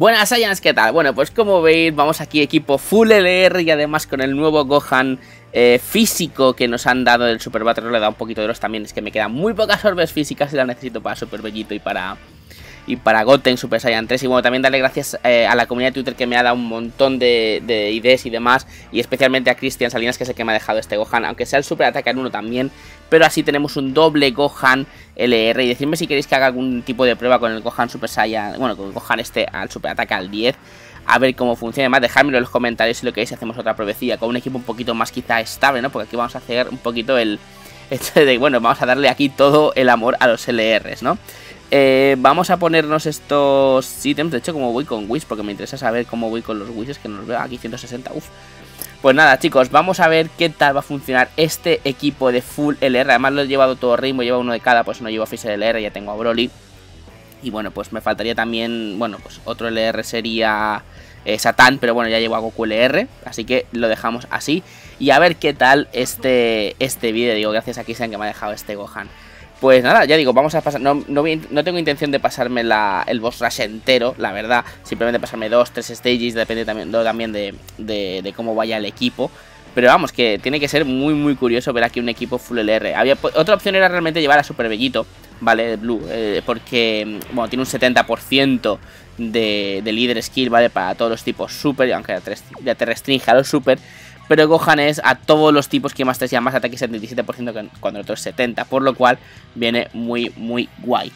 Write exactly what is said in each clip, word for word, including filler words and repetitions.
Buenas Saiyans, ¿qué tal? Bueno, pues como veis, vamos aquí equipo full L R y además con el nuevo Gohan eh, físico que nos han dado del Super Battle Road. Le da un poquito de los también, es que me quedan muy pocas orbes físicas y las necesito para Super Bellito y para... y para Goten Super Saiyan tres. Y bueno, también darle gracias eh, a la comunidad de Twitter que me ha dado un montón de, de ideas y demás. Y especialmente a Christian Salinas, que es el que me ha dejado este Gohan, aunque sea el Super Ataque en uno también. Pero así tenemos un doble Gohan L R. Y decidme si queréis que haga algún tipo de prueba con el Gohan Super Saiyan, bueno, con el Gohan este al Super Ataque al diez. A ver cómo funciona. Además, dejármelo en los comentarios si lo queréis. Hacemos otra provecía con un equipo un poquito más quizá estable, ¿no? Porque aquí vamos a hacer un poquito el... Este de, bueno, vamos a darle aquí todo el amor a los L Rs, ¿no? Eh, vamos a ponernos estos ítems. De hecho, como voy con Wish, porque me interesa saber cómo voy con los Wishes, que no los veo aquí, ciento sesenta, uff. Pues nada, chicos, vamos a ver qué tal va a funcionar este equipo de full L R. Además lo he llevado todo ritmo, llevo uno de cada, pues no llevo a Freezer L R, ya tengo a Broly. Y bueno, pues me faltaría también, bueno, pues otro L R sería eh, Satán, pero bueno, ya llevo a Goku L R, así que lo dejamos así. Y a ver qué tal este, este vídeo, digo, gracias a Kisen que me ha dejado este Gohan. Pues nada, ya digo, vamos a pasar, no, no, no tengo intención de pasarme la, el boss rush entero, la verdad, simplemente pasarme dos, tres stages, depende también, también de, de, de cómo vaya el equipo. Pero vamos, que tiene que ser muy muy curioso ver aquí un equipo full L R. Había, otra opción era realmente llevar a Super Bellito, ¿vale? Blue, eh, porque, bueno, tiene un setenta por ciento de, de líder skill, ¿vale? Para todos los tipos super, aunque ya te, ya te restringe a los super. Pero Gohan es a todos los tipos que más te sea más ataque setenta y siete por ciento que cuando el otro es setenta, por lo cual viene muy, muy guay.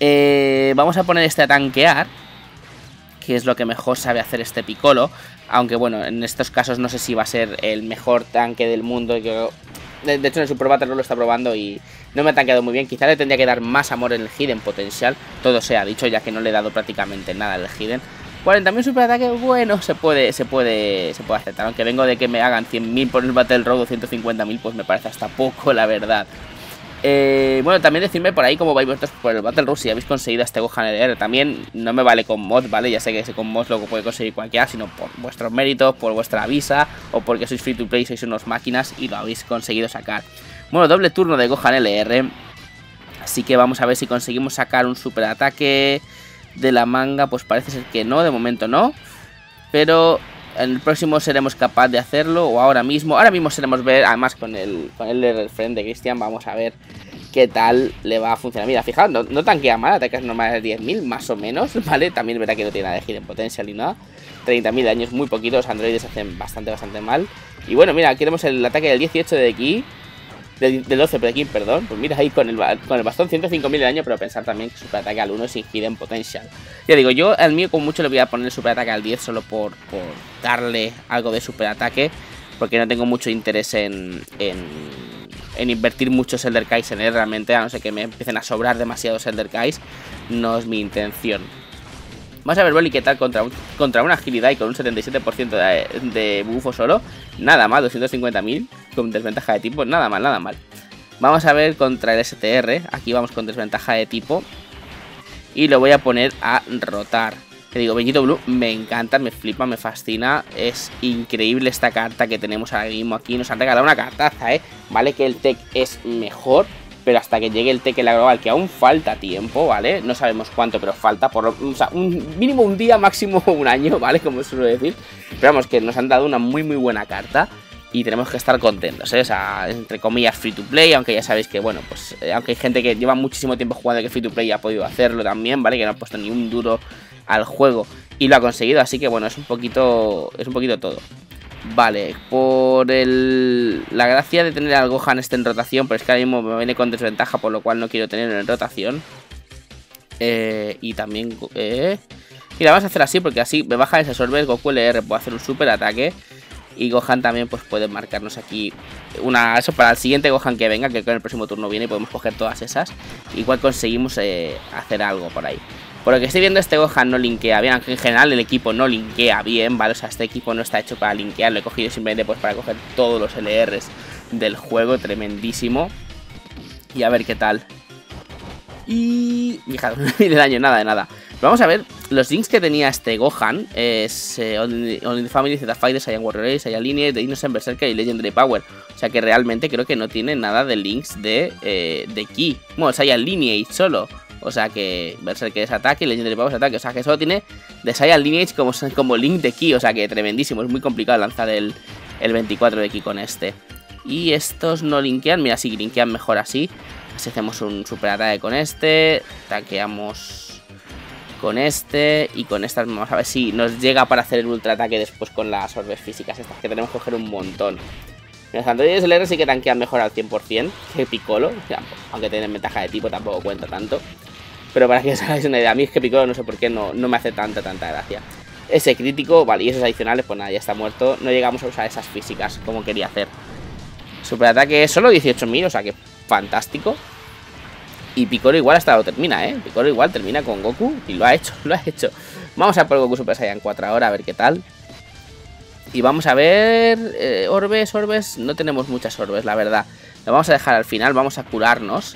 Eh, vamos a poner este a tanquear, que es lo que mejor sabe hacer este Piccolo. Aunque bueno, en estos casos no sé si va a ser el mejor tanque del mundo. De, de hecho en el Super Battle Road lo está probando y no me ha tanqueado muy bien. Quizá le tendría que dar más amor en el Hidden potencial, todo sea dicho, ya que no le he dado prácticamente nada al Hidden. cuarenta mil super ataque, bueno, se puede, se puede, se puede aceptar. Aunque vengo de que me hagan cien mil por el Battle Road o ciento cincuenta mil, pues me parece hasta poco, la verdad. Eh, bueno, también decidme por ahí cómo vais vosotros por el Battle Road, si habéis conseguido este Gohan L R. También no me vale con mods, ¿vale? Ya sé que con mods lo puede conseguir cualquiera, sino por vuestros méritos, por vuestra visa o porque sois free to play, sois unos máquinas y lo habéis conseguido sacar. Bueno, doble turno de Gohan L R. Así que vamos a ver si conseguimos sacar un super ataque de la manga, pues parece ser que no, de momento no. Pero en el próximo seremos capaz de hacerlo, o ahora mismo. Ahora mismo seremos ver, además con el, con el refrén de Christian, vamos a ver qué tal le va a funcionar. Mira, fijaos, no, no tanquea mal, atacas normales de diez mil, más o menos, ¿vale? También verá que no tiene nada de Hidden Potential ni nada. treinta mil daños, muy poquitos, los androides hacen bastante, bastante mal. Y bueno, mira, aquí tenemos el ataque del dieciocho de aquí. Del doce por aquí, perdón. Pues mira, ahí con el, con el bastón ciento cinco mil de daño. Pero pensar también que super ataque al uno sin Hidden Potential. Ya digo, yo al mío con mucho le voy a poner super ataque al diez. Solo por, por darle algo de super ataque, porque no tengo mucho interés en, en, en invertir muchos Elder Kais en él realmente. A no ser que me empiecen a sobrar demasiados Elder Kais, no es mi intención. Vamos a ver Broly qué tal contra, un, contra una agilidad y con un setenta y siete por ciento de, de bufo solo. Nada mal, doscientos cincuenta mil con desventaja de tipo, nada mal, nada mal. Vamos a ver contra el S T R, aquí vamos con desventaja de tipo y lo voy a poner a rotar. Te digo, Bellito Blue me encanta, me flipa, me fascina, es increíble esta carta que tenemos ahora mismo aquí. Nos han regalado una cartaza, ¿eh? Vale que el tech es mejor, pero hasta que llegue el tech en la global, que aún falta tiempo, ¿vale? No sabemos cuánto, pero falta por lo, o sea, un mínimo un día, máximo un año, ¿vale? Como suelo decir. Pero vamos, que nos han dado una muy muy buena carta y tenemos que estar contentos, ¿eh? O sea, entre comillas free to play, aunque ya sabéis que, bueno, pues eh, aunque hay gente que lleva muchísimo tiempo jugando que free to play y ha podido hacerlo también, ¿vale? Que no ha puesto ni un duro al juego y lo ha conseguido, así que bueno, es un poquito, es un poquito todo. Vale, por el... la gracia de tener al Gohan este en rotación, pero es que ahora mismo me viene con desventaja, por lo cual no quiero tenerlo en rotación. Eh, y también... Eh... Mira, vamos a hacer así, porque así me baja ese sorber, Goku L R puede hacer un super ataque. Y Gohan también pues puede marcarnos aquí una... Eso para el siguiente Gohan que venga, que con el próximo turno viene y podemos coger todas esas. Igual conseguimos eh, hacer algo por ahí. Por lo que estoy viendo, este Gohan no linkea bien, aunque en general el equipo no linkea bien, ¿vale? O sea, este equipo no está hecho para linkear, lo he cogido simplemente pues para coger todos los L Rs del juego, tremendísimo. Y a ver qué tal. Y... fijaros, no de daño, nada de nada. Pero vamos a ver, los links que tenía este Gohan es eh, Only, Only the Family, Z Fighter, Saiyan Warrior, Saiyan Lineage, The Innocent Berserker y Legendary Power. O sea que realmente creo que no tiene nada de links de, eh, de Ki. Bueno, Saiyan Lineage solo. O sea que Berserker es ataque y Legendary Power es ataque. O sea que solo tiene Desire Lineage como, como Link de Ki. O sea que tremendísimo. Es muy complicado lanzar el, el veinticuatro de Ki con este. Y estos no linkean. Mira, sí, linkean mejor así. Así hacemos un super ataque con este. Taqueamos con este. Y con estas vamos a ver si nos llega para hacer el ultra ataque después con las orbes físicas. Estas que tenemos que coger un montón. Los androides L R sí que tanquean mejor al cien por cien que Piccolo, aunque tienen ventaja de tipo, tampoco cuenta tanto. Pero para que os hagáis una idea, a mí es que Piccolo no sé por qué no, no me hace tanta, tanta gracia. Ese crítico, vale, y esos adicionales, pues nada, ya está muerto. No llegamos a usar esas físicas como quería hacer. Superataque solo dieciocho mil, o sea que fantástico. Y Piccolo igual hasta lo termina, ¿eh? Piccolo igual termina con Goku y lo ha hecho, lo ha hecho. Vamos a por Goku Super Saiyan cuatro ahora, a ver qué tal. Y vamos a ver... Eh, orbes, orbes... No tenemos muchas orbes, la verdad. Lo vamos a dejar al final, vamos a curarnos.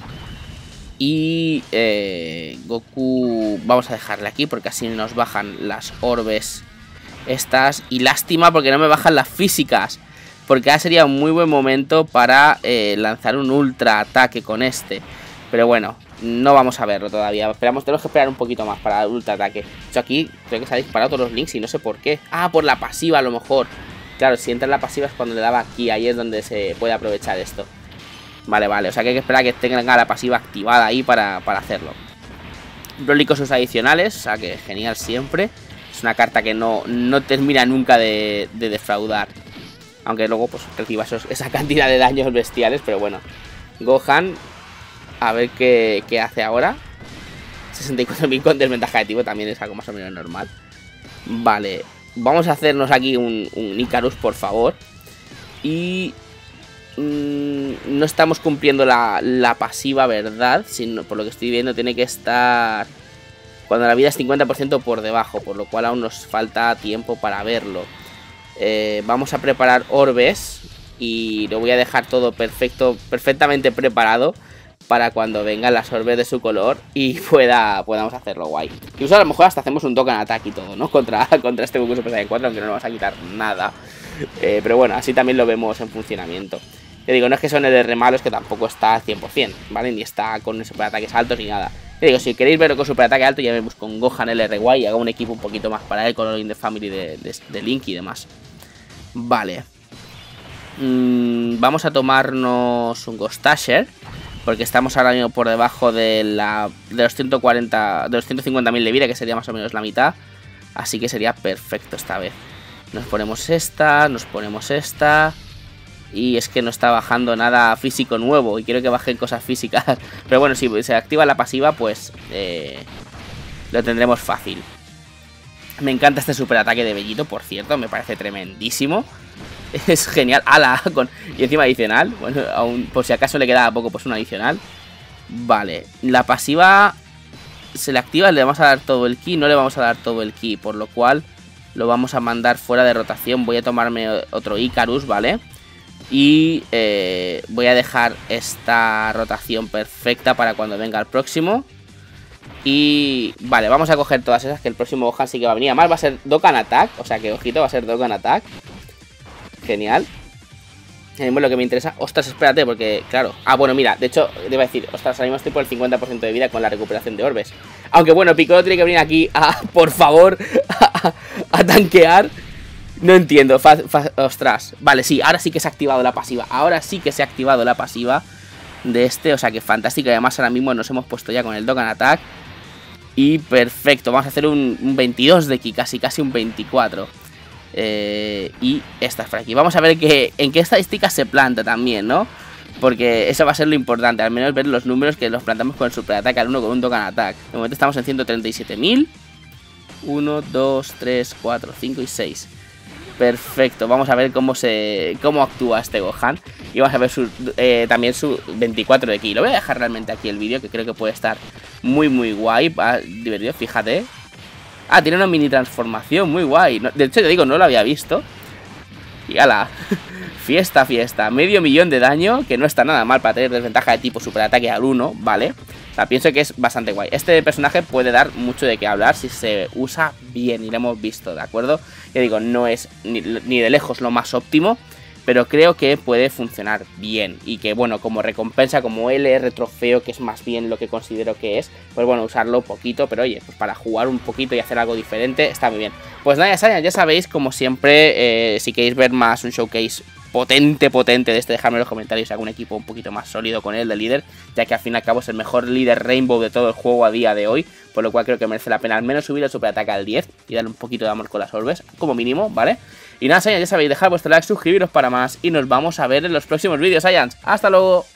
Y... Eh, Goku... Vamos a dejarle aquí porque así nos bajan las orbes estas. Y lástima porque no me bajan las físicas. Porque ahora sería un muy buen momento para eh, lanzar un ultra ataque con este. Pero bueno, no vamos a verlo todavía. Esperamos, tenemos que esperar un poquito más para el ultra ataque. De hecho, aquí creo que se ha disparado todos los links y no sé por qué. Ah, por la pasiva a lo mejor. Claro, si entra en la pasiva es cuando le daba aquí. Ahí es donde se puede aprovechar esto. Vale, vale. O sea que hay que esperar a que tenga la pasiva activada ahí para, para hacerlo. Broly con sus adicionales. O sea que genial siempre. Es una carta que no, no termina nunca de, de defraudar. Aunque luego pues reciba esos, esa cantidad de daños bestiales. Pero bueno. Gohan... A ver qué, qué hace ahora. sesenta y cuatro mil con desventaja de tipo también es algo más o menos normal. Vale. Vamos a hacernos aquí un, un Icarus, por favor. Y... Mmm, no estamos cumpliendo la, la pasiva, ¿verdad? Sino, por lo que estoy viendo, tiene que estar... Cuando la vida es cincuenta por ciento por debajo. Por lo cual aún nos falta tiempo para verlo. Eh, vamos a preparar orbes. Y lo voy a dejar todo perfecto, perfectamente preparado. Para cuando vengan las orbes de su color y pueda, podamos hacerlo guay. Incluso a lo mejor hasta hacemos un Dokkan Attack y todo, ¿no? Contra, contra este Goku Super Saiyan cuatro, aunque no nos vamos a quitar nada. Eh, pero bueno, así también lo vemos en funcionamiento. Te digo, no es que son L R malos, que tampoco está al cien por cien, ¿vale? Ni está con superataques altos ni nada. Te digo, si queréis verlo con superataque alto, ya vemos con Gohan L R guay y hago un equipo un poquito más para el Coloring the Family de, de, de Link y demás. Vale. Mm, vamos a tomarnos un Ghost Tasher. Porque estamos ahora mismo por debajo de, la, de los ciento cuarenta, de los ciento cincuenta mil de vida, que sería más o menos la mitad. Así que sería perfecto esta vez. Nos ponemos esta, nos ponemos esta. Y es que no está bajando nada físico nuevo. Y quiero que bajen cosas físicas. Pero bueno, si se activa la pasiva, pues eh, lo tendremos fácil. Me encanta este superataque de Bellito, por cierto. Me parece tremendísimo. Es genial, ala, con... y encima adicional, bueno, aún por si acaso le quedaba poco, pues un adicional. Vale, la pasiva se le activa, le vamos a dar todo el ki, no le vamos a dar todo el ki, por lo cual lo vamos a mandar fuera de rotación. Voy a tomarme otro Icarus, ¿vale? Y eh, voy a dejar esta rotación perfecta para cuando venga el próximo. Y vale, vamos a coger todas esas, que el próximo Gohan sí que va a venir. Además va a ser Dokkan Attack, o sea que ojito, va a ser Dokkan Attack. Genial. Tenemos lo que me interesa. Ostras, espérate, porque, claro. Ah, bueno, mira, de hecho, debo decir, ostras, ahora mismo estoy por el cincuenta por ciento de vida con la recuperación de orbes. Aunque bueno, Piccolo tiene que venir aquí a, por favor, a, a, a tanquear. No entiendo. Fa, fa, ostras. Vale, sí, ahora sí que se ha activado la pasiva. Ahora sí que se ha activado la pasiva de este. O sea que fantástico. Además, ahora mismo nos hemos puesto ya con el Dokkan Attack. Y perfecto. Vamos a hacer un, un veintidós de Ki, casi, casi un veinticuatro. Eh, y estas por aquí. Vamos a ver que, en qué estadísticas se planta también, ¿no? Porque eso va a ser lo importante. Al menos ver los números que los plantamos con el superataque al uno con un Dokkan Attack. De momento estamos en ciento treinta y siete mil. uno, dos, tres, cuatro, cinco y seis. Perfecto. Vamos a ver cómo se cómo actúa este Gohan. Y vamos a ver su, eh, también su veinticuatro de Ki. Lo voy a dejar realmente aquí el vídeo, que creo que puede estar muy muy guay. Va, divertido, fíjate. Ah, tiene una mini transformación, muy guay. De hecho, te digo, no lo había visto. Y ala, fiesta, fiesta. Medio millón de daño, que no está nada mal para tener desventaja de tipo superataque al uno, ¿vale? O sea, pienso que es bastante guay. Este personaje puede dar mucho de qué hablar si se usa bien, y lo hemos visto, ¿de acuerdo? Ya digo, no es ni, ni de lejos lo más óptimo, pero creo que puede funcionar bien y que, bueno, como recompensa, como L R trofeo, que es más bien lo que considero que es, pues bueno, usarlo poquito, pero oye, pues para jugar un poquito y hacer algo diferente, está muy bien. Pues nada, ya sabéis, como siempre, eh, si queréis ver más un showcase potente, potente de este, dejadme en los comentarios algún equipo un poquito más sólido con él de líder, ya que al fin y al cabo es el mejor líder Rainbow de todo el juego a día de hoy, por lo cual creo que merece la pena al menos subir el super ataque al diez y darle un poquito de amor con las orbes, como mínimo, ¿vale? Y nada, Saiyans, ya sabéis, dejad vuestro like, suscribiros para más y nos vamos a ver en los próximos vídeos, Saiyans. ¡Hasta luego!